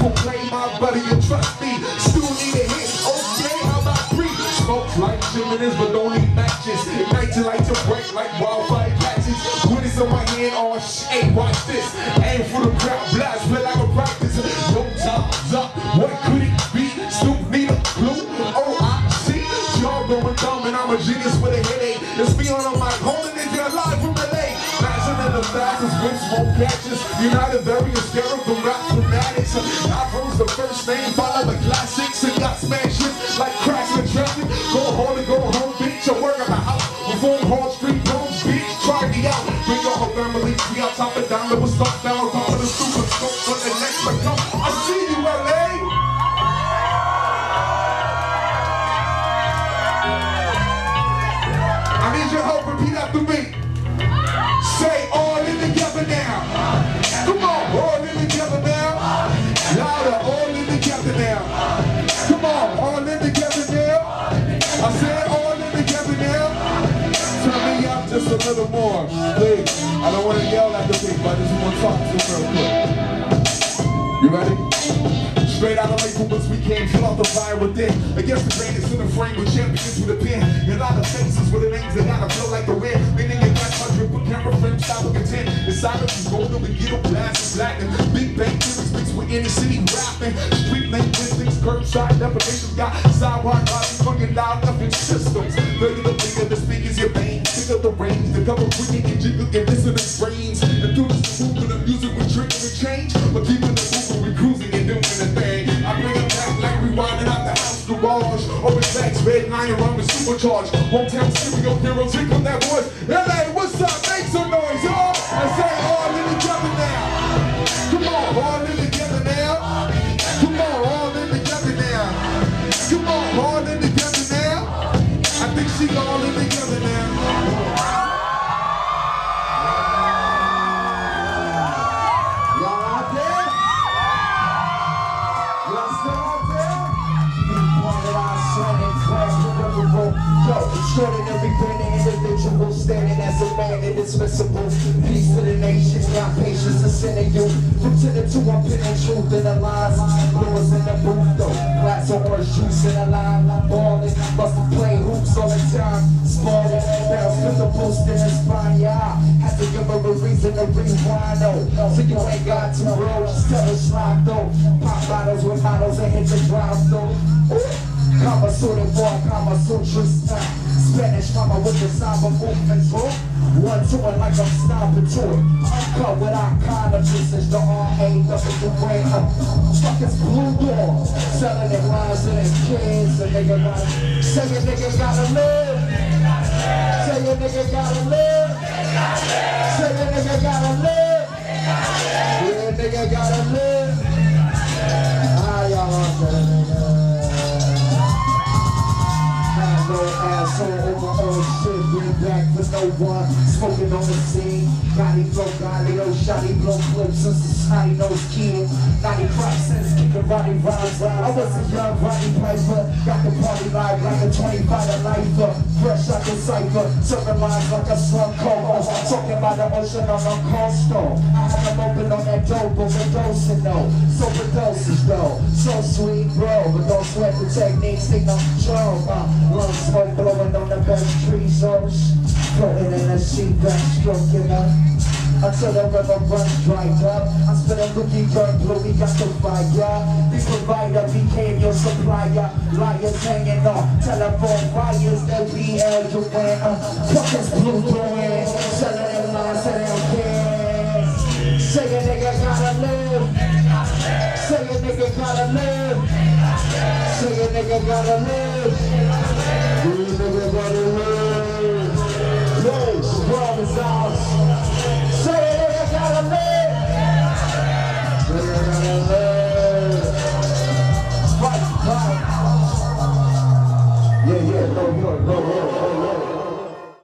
people claim my buddy and trust me. Still need a hit, okay, how about three? Smoke like chimneys, but don't need matches. Ignite you like to break like wildfire patches. Winners on my hand, all shade, watch this. Aim for the crowd, blast, feel like a practice. No time's up, what could it be? Snoop need a clue, oh I see. Y'all going dumb and I'm a genius with a headache. It's me on my home and if you're alive from the lake. Fashion in the thousands, wins won't catch us. United various scarabs. Ivo's the first name, follow the classics and got smashed like cracks in traffic. Go home, bitch. I work at my house. Reform Hall Street, Rome, bitch. Try me out. Bring your whole family. We on top of down. It was stuck down. Top of the super scope for the next become. I see you, LA. I need your help. Repeat after me. Say all in together now. Come on, all in together now. Louder, all in together now. Come on, all in together now. I said all in together now. Turn me up just a little more, please. I don't want to yell at the people, I just want to talk to them real quick. You ready? Straight out of Lakewood's weekend, caught the fire within. Against the greatest in the frame with champions with a pen. A lot of faces with the names that gotta feel like the wind. Meaning you got 100 foot camera frames, style of content. Inside of you, golden, we get a blast and black. Big bang, with any city rapping, street linguistics, curbside definitions, got sidewalk bodies, fucking loud nothing systems. Look at the bigger the speakers, your veins, pick up the range, the couple quick and jiggle and listen to brains. And through this movement of music, we tricking and change, but keeping the movement, we cruising and doing the thing. I bring it back like rewinding out the house garage, open sex, red lion, run with supercharged. Hometown serial heroes, here come that voice. LA, what's up? Make some noise, y'all. I say all in together now. Come on, all in. Come on, all in together now. I think she's all in together now. Y'all out there? Y'all still out there? Keep pointing out, shining, flashing, liberal. Yo, shredding every grinning individual, standing as a man indismissible. Peace to the nation, got patience to send to you. Lieutenant to our pen and truth and the lies. Doors in the booth though. Glass of orange juice in a line, ballin', must be playing hoops all the time. Spallin', bounce with the post in España. Had to give her a reason to rewind, oh. So you ain't got to roll, just tell her slide, though. Pop bottles with models and hit the drive, though. Kama Sutra, Kama Sutra, Spanish mama with the samba movements, bro. One to it like I'm stomping to it. Cut with iconic usage, the R-A-W-A. Fuck it's blue door. Selling it rhymes and it's kids. A nigga gotta, say a nigga gotta live. Say a nigga gotta live. Say a nigga gotta live. Yeah, a nigga gotta live. Ah, y'all want that nigga. No asshole over old shit, bring back for no one. Smoking on the scene, Gotti flow, Gotti no shotty blow clips, since the snotty nose kid. 95 cents, kicking Roddy rhymes. I was a young Roddy Piper, got the party live like a 25 lifer. Fresh out the cipher, serving lines like a slum co-host. Talking about the ocean on a coastal. I had them open on that dope, but we're dosing though. So we're dosage though, so sweet bro. But don't sweat the techniques, they don't control my lungs. Smoke blowing on the best tree zones, floating in a sea back, stroking up until the river runs dried up. I spit a lookie gun, blue, we got the fire. The provider became your supplier. Liars hanging off telephone wires that we held you in. Fuck this blue doing, selling them lies to them kids. Say a nigga gotta live. Say a nigga gotta live. Say a nigga gotta live. We never got away.